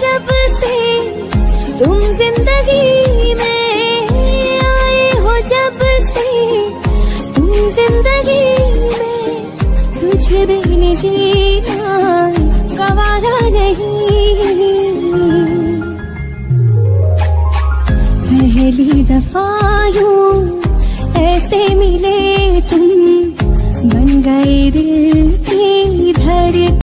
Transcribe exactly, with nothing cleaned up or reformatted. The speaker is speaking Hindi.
जब से तुम जिंदगी में आए हो, जब से तुम जिंदगी में तुझे बिन जीना गवारा नहीं। पहली दफा यूं ऐसे मिले तुम, बन गए दिल की धड़कन।